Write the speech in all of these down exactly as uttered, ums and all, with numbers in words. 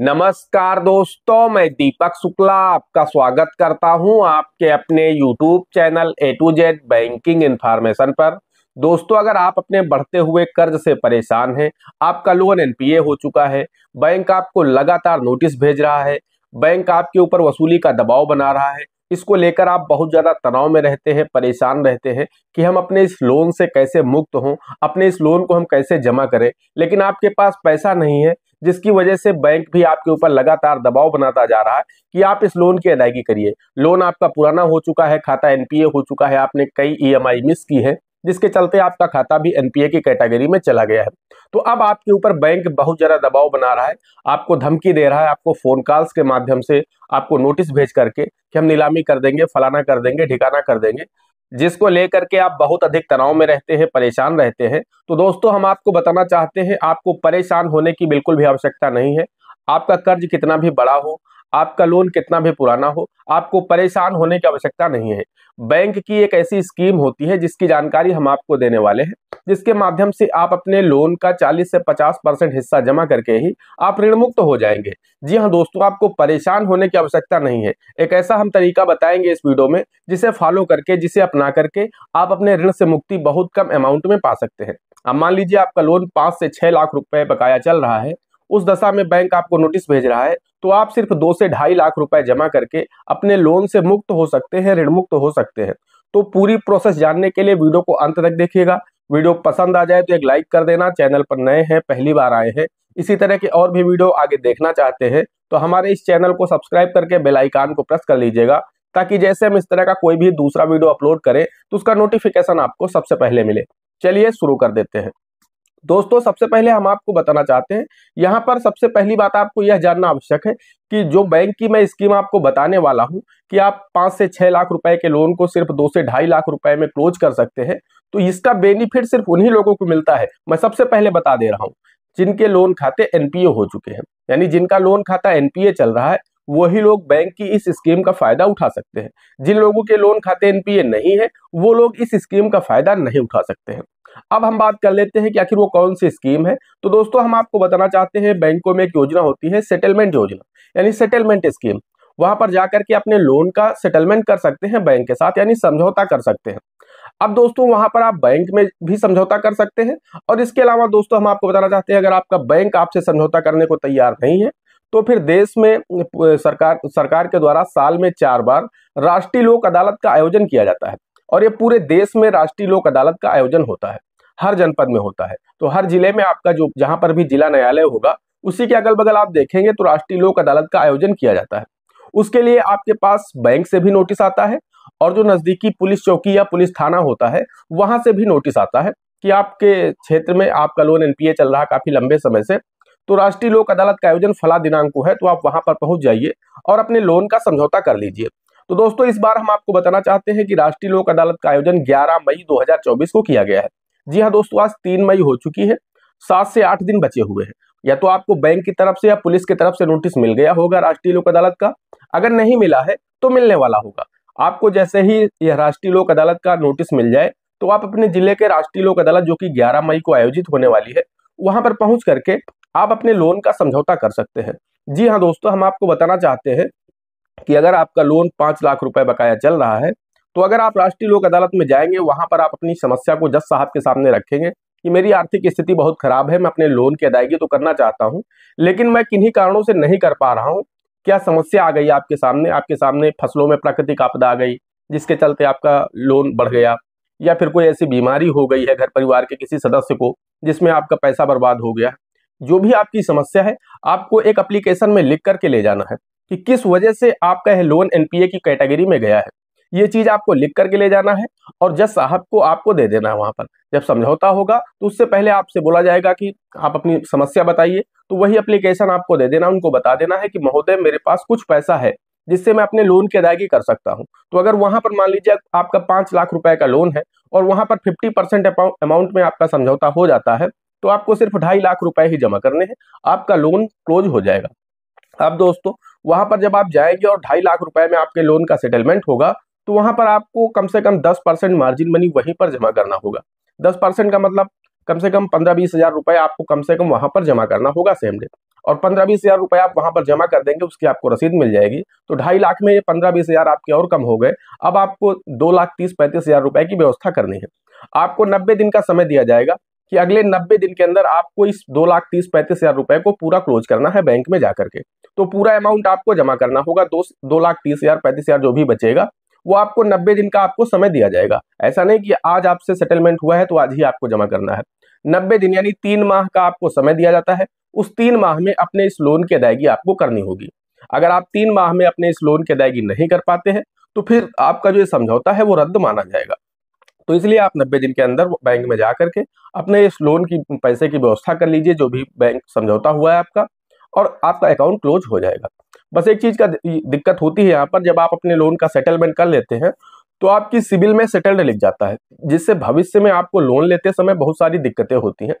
नमस्कार दोस्तों, मैं दीपक शुक्ला आपका स्वागत करता हूं आपके अपने YouTube channel A to Z banking information पर। दोस्तों, अगर आप अपने बढ़ते हुए कर्ज से परेशान हैं, आपका लोन एन पी ए हो चुका है, बैंक आपको लगातार नोटिस भेज रहा है, बैंक आपके ऊपर वसूली का दबाव बना रहा है, इसको लेकर आप बहुत ज़्यादा तनाव में रहते हैं, परेशान रहते हैं कि हम अपने इस लोन से कैसे मुक्त हों, अपने इस लोन को हम कैसे जमा करें, लेकिन आपके पास पैसा नहीं है, जिसकी वजह से बैंक भी आपके ऊपर लगातार दबाव बनाता जा रहा है कि आप इस लोन की अदायगी करिए। लोन आपका पुराना हो चुका है, खाता एन पी ए हो चुका है, आपने कई ई एम आई मिस की है, जिसके चलते आपका खाता भी एन पी ए की कैटेगरी में चला गया है। तो अब आपके ऊपर बैंक बहुत ज़्यादा दबाव बना रहा है, आपको धमकी दे रहा है, आपको फ़ोन कॉल्स के माध्यम से आपको नोटिस भेज करके कि हम नीलामी कर देंगे, फलाना कर देंगे, ठिकाना कर देंगे, जिसको लेकर के आप बहुत अधिक तनाव में रहते हैं, परेशान रहते हैं। तो दोस्तों, हम आपको बताना चाहते हैं, आपको परेशान होने की बिल्कुल भी आवश्यकता नहीं है। आपका कर्ज कितना भी बड़ा हो, आपका लोन कितना भी पुराना हो, आपको परेशान होने की आवश्यकता नहीं है। बैंक की एक ऐसी स्कीम होती है जिसकी जानकारी हम आपको देने वाले हैं, जिसके माध्यम से आप अपने लोन का चालीस से पचास परसेंट हिस्सा जमा करके ही आप ऋण मुक्त हो जाएंगे। जी हाँ दोस्तों, आपको परेशान होने की आवश्यकता नहीं है। एक ऐसा हम तरीका बताएंगे इस वीडियो में, जिसे फॉलो करके, जिसे अपना करके आप अपने ऋण से मुक्ति बहुत कम अमाउंट में पा सकते हैं। अब मान लीजिए आपका लोन पाँच से छः लाख रुपये बकाया चल रहा है, उस दशा में बैंक आपको नोटिस भेज रहा है, तो आप सिर्फ दो से ढाई लाख रुपए जमा करके अपने लोन से मुक्त हो सकते हैं, ऋण मुक्त हो सकते हैं। तो पूरी प्रोसेस जानने के लिए वीडियो को अंत तक देखिएगा। वीडियो पसंद आ जाए तो एक लाइक कर देना। चैनल पर नए हैं, पहली बार आए हैं, इसी तरह के और भी वीडियो आगे देखना चाहते हैं तो हमारे इस चैनल को सब्सक्राइब करके बेल आइकन को प्रेस कर लीजिएगा, ताकि जैसे हम इस तरह का कोई भी दूसरा वीडियो अपलोड करें तो उसका नोटिफिकेशन आपको सबसे पहले मिले। चलिए शुरू कर देते हैं। दोस्तों, सबसे पहले हम आपको बताना चाहते हैं, यहाँ पर सबसे पहली बात आपको यह जानना आवश्यक है कि जो बैंक की मैं स्कीम आपको बताने वाला हूँ कि आप पाँच से छः लाख रुपए के लोन को सिर्फ दो से ढाई लाख रुपए में क्लोज कर सकते हैं, तो इसका बेनिफिट सिर्फ उन्हीं लोगों को मिलता है, मैं सबसे पहले बता दे रहा हूँ, जिनके लोन खाते एन पी ए हो चुके हैं। यानी जिनका लोन खाता एन पी ए चल रहा है वही लोग बैंक की इस स्कीम का फायदा उठा सकते हैं। जिन लोगों के लोन खाते एन पी ए नहीं है वो लोग इस स्कीम का फायदा नहीं उठा सकते हैं। अब हम बात कर लेते हैं कि आखिर वो कौन सी स्कीम है। तो दोस्तों, हम आपको बताना चाहते हैं, बैंकों में एक योजना होती है सेटलमेंट योजना, यानी सेटलमेंट स्कीम। वहां पर जाकर के अपने लोन का सेटलमेंट कर सकते हैं बैंक के साथ, यानी समझौता कर सकते हैं। अब दोस्तों, वहां पर आप बैंक में भी समझौता कर सकते हैं। और इसके अलावा दोस्तों, हम आपको बताना चाहते हैं, अगर आपका बैंक आपसे समझौता करने को तैयार नहीं है तो फिर देश में सरकार सरकार के द्वारा साल में चार बार राष्ट्रीय लोक अदालत का आयोजन किया जाता है। और ये पूरे देश में राष्ट्रीय लोक अदालत का आयोजन होता है, हर जनपद में होता है। तो हर जिले में आपका जो जहाँ पर भी जिला न्यायालय होगा उसी के अगल बगल आप देखेंगे तो राष्ट्रीय लोक अदालत का आयोजन किया जाता है। उसके लिए आपके पास बैंक से भी नोटिस आता है और जो नज़दीकी पुलिस चौकी या पुलिस थाना होता है वहाँ से भी नोटिस आता है कि आपके क्षेत्र में आपका लोन एन पी ए चल रहा है काफ़ी लंबे समय से, तो राष्ट्रीय लोक अदालत का आयोजन फला दिनांक को है, तो आप वहाँ पर पहुँच जाइए और अपने लोन का समझौता कर लीजिए। तो दोस्तों, इस बार हम आपको बताना चाहते हैं कि राष्ट्रीय लोक अदालत का आयोजन ग्यारह मई दो हज़ार चौबीस को किया गया है। जी हाँ दोस्तों, आज तीन मई हो चुकी है, सात से आठ दिन बचे हुए हैं। या तो आपको बैंक की तरफ से या पुलिस की तरफ से नोटिस मिल गया होगा राष्ट्रीय लोक अदालत का, अगर नहीं मिला है तो मिलने वाला होगा। आपको जैसे ही यह राष्ट्रीय लोक अदालत का नोटिस मिल जाए तो आप अपने जिले के राष्ट्रीय लोक अदालत, जो कि ग्यारह मई को आयोजित होने वाली है, वहाँ पर पहुँच करके आप अपने लोन का समझौता कर सकते हैं। जी हाँ दोस्तों, हम आपको बताना चाहते हैं कि अगर आपका लोन पाँच लाख रुपए बकाया चल रहा है तो अगर आप राष्ट्रीय लोक अदालत में जाएंगे, वहां पर आप अपनी समस्या को जज साहब के सामने रखेंगे कि मेरी आर्थिक स्थिति बहुत खराब है, मैं अपने लोन की अदायगी तो करना चाहता हूं लेकिन मैं किन्हीं कारणों से नहीं कर पा रहा हूं, क्या समस्या आ गई आपके सामने, आपके सामने फसलों में प्राकृतिक आपदा आ गई जिसके चलते आपका लोन बढ़ गया, या फिर कोई ऐसी बीमारी हो गई है घर परिवार के किसी सदस्य को जिसमें आपका पैसा बर्बाद हो गया। जो भी आपकी समस्या है आपको एक एप्लीकेशन में लिख करके ले जाना है कि किस वजह से आपका यह लोन एन पी ए की कैटेगरी में गया है, ये चीज़ आपको लिख करके ले जाना है और जज साहब को आपको दे देना है। वहाँ पर जब समझौता होगा तो उससे पहले आपसे बोला जाएगा कि आप अपनी समस्या बताइए, तो वही एप्लीकेशन आपको दे देना, उनको बता देना है कि महोदय मेरे पास कुछ पैसा है जिससे मैं अपने लोन की अदायगी कर सकता हूँ। तो अगर वहाँ पर मान लीजिए आपका पाँच लाख रुपये का लोन है और वहाँ पर फिफ्टी परसेंट अमाउंट में आपका समझौता हो जाता है तो आपको सिर्फ ढाई लाख रुपये ही जमा करने हैं, आपका लोन क्लोज हो जाएगा। अब दोस्तों, वहां पर जब आप जाएंगे और ढाई लाख रुपए में आपके लोन का सेटलमेंट होगा तो वहां पर आपको कम से कम दस परसेंट मार्जिन मनी वहीं पर जमा करना होगा। दस परसेंट का मतलब कम से कम पंद्रह बीस हज़ार रुपए आपको कम से कम वहां पर जमा करना होगा सेम डे। और पंद्रह बीस हजार रुपये आप वहाँ पर जमा कर देंगे, उसकी आपको रसीद मिल जाएगी। तो ढाई लाख में ये पंद्रह बीस हजार आपके और कम हो गए। अब आपको दो लाख तीस पैंतीस हजार रुपये की व्यवस्था करनी है। आपको नब्बे दिन का समय दिया जाएगा कि अगले नब्बे दिन के अंदर आपको इस दो लाख तीस पैंतीस हजार रुपये को पूरा क्लोज करना है बैंक में जाकर के। तो पूरा अमाउंट आपको जमा करना होगा, दो दो लाख तीस हजार पैंतीस हजार जो भी बचेगा वो आपको नब्बे दिन का आपको समय दिया जाएगा। ऐसा नहीं कि आज आपसे सेटलमेंट हुआ है तो आज ही आपको जमा करना है। नब्बे दिन यानी तीन माह का आपको समय दिया जाता है। उस तीन माह में अपने इस लोन की अदायगी आपको करनी होगी। अगर आप तीन माह में अपने इस लोन की अदायगी नहीं कर पाते हैं तो फिर आपका जो ये समझौता है वो रद्द माना जाएगा। तो इसलिए आप नब्बे दिन के अंदर बैंक में जा करके अपने इस लोन की पैसे की व्यवस्था कर लीजिए, जो भी बैंक समझौता हुआ है आपका, और आपका अकाउंट क्लोज हो जाएगा। बस एक चीज़ का दिक्कत होती है यहाँ पर, जब आप अपने लोन का सेटलमेंट कर लेते हैं तो आपकी सिबिल में सेटल्ड लिख जाता है, जिससे भविष्य में आपको लोन लेते समय बहुत सारी दिक्कतें होती हैं।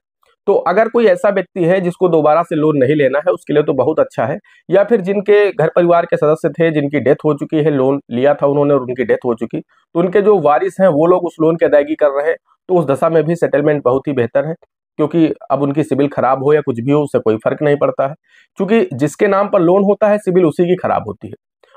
तो अगर कोई ऐसा व्यक्ति है जिसको दोबारा से लोन नहीं लेना है उसके लिए तो बहुत अच्छा है, या फिर जिनके घर परिवार के सदस्य थे जिनकी डेथ हो चुकी है, लोन लिया था उन्होंने और उनकी डेथ हो चुकी, तो उनके जो वारिस हैं वो लोग उस लोन की अदायगी कर रहे हैं, तो उस दशा में भी सेटलमेंट बहुत ही बेहतर है। क्योंकि अब उनकी सिबिल खराब हो या कुछ भी हो उससे कोई फर्क नहीं पड़ता है, क्योंकि जिसके नाम पर लोन होता है सिबिल उसी की खराब होती है।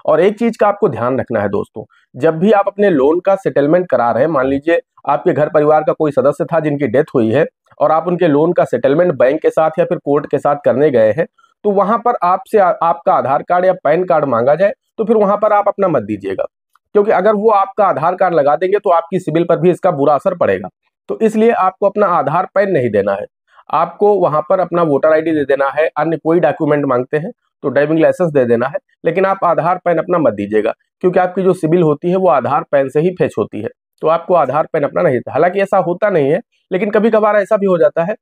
और एक चीज़ का आपको ध्यान रखना है दोस्तों, जब भी आप अपने लोन का सेटलमेंट करा रहे हैं, मान लीजिए आपके घर परिवार का कोई सदस्य था जिनकी डेथ हुई है और आप उनके लोन का सेटलमेंट बैंक के साथ या फिर कोर्ट के साथ करने गए हैं, तो वहाँ पर आपसे आपका आधार कार्ड या पैन कार्ड मांगा जाए तो फिर वहाँ पर आप अपना मत दीजिएगा, क्योंकि अगर वो आपका आधार कार्ड लगा देंगे तो आपकी सिबिल पर भी इसका बुरा असर पड़ेगा। तो इसलिए आपको अपना आधार पैन नहीं देना है, आपको वहाँ पर अपना वोटर आईडी दे देना है। अन्य कोई डॉक्यूमेंट मांगते हैं तो ड्राइविंग लाइसेंस दे देना है, लेकिन आप आधार पैन अपना मत दीजिएगा, क्योंकि आपकी जो सिबिल होती है वो आधार पैन से ही फेच होती है। तो आपको आधार पैन अपना नहीं, हालांकि ऐसा होता नहीं है लेकिन कभी कभार ऐसा भी हो जाता है।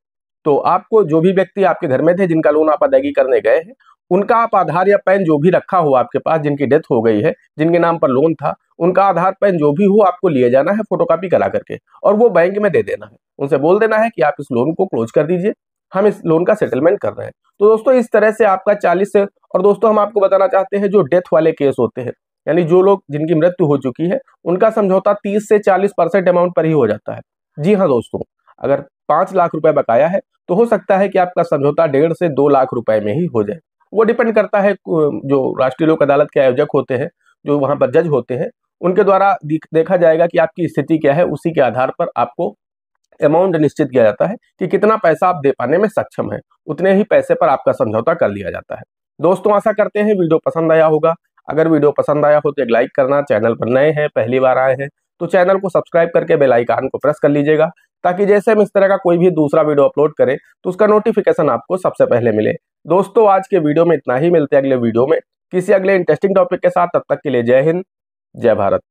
तो आपको जो भी व्यक्ति आपके घर में थे जिनका लोन आप अदायगी करने गए हैं, उनका आप आधार या पैन जो भी रखा हो आपके पास, जिनकी डेथ हो गई है, जिनके नाम पर लोन था, उनका आधार पैन जो भी हो आपको लिए जाना है फोटोकॉपी करा करके, और वो बैंक में दे देना है। उनसे बोल देना है कि आप इस लोन को क्लोज कर दीजिए, हम इस लोन का सेटलमेंट कर रहे हैं। तो दोस्तों इस तरह से आपका चालीस से, और दोस्तों हम आपको बताना चाहते हैं जो डेथ वाले केस होते हैं, यानी जो लोग जिनकी मृत्यु हो चुकी है, उनका समझौता तीस से चालीस परसेंट अमाउंट पर ही हो जाता है। जी हाँ दोस्तों, अगर पाँच लाख रुपए बकाया है तो हो सकता है कि आपका समझौता डेढ़ से दो लाख रुपए में ही हो जाए। वो डिपेंड करता है, जो राष्ट्रीय लोक अदालत के आयोजक होते हैं, जो वहाँ पर जज होते हैं, उनके द्वारा देखा जाएगा कि आपकी स्थिति क्या है, उसी के आधार पर आपको अमाउंट निश्चित किया जाता है कि कितना पैसा आप दे पाने में सक्षम हैं, उतने ही पैसे पर आपका समझौता कर लिया जाता है। दोस्तों आशा करते हैं वीडियो पसंद आया होगा। अगर वीडियो पसंद आया हो तो एक लाइक करना, चैनल पर नए हैं, पहली बार आए हैं तो चैनल को सब्सक्राइब करके बेल आइकन को प्रेस कर लीजिएगा, ताकि जैसे हम इस तरह का कोई भी दूसरा वीडियो अपलोड करें तो उसका नोटिफिकेशन आपको सबसे पहले मिले। दोस्तों आज के वीडियो में इतना ही, मिलते हैं अगले वीडियो में किसी अगले इंटरेस्टिंग टॉपिक के साथ। तब तक के लिए जय हिंद, जय भारत।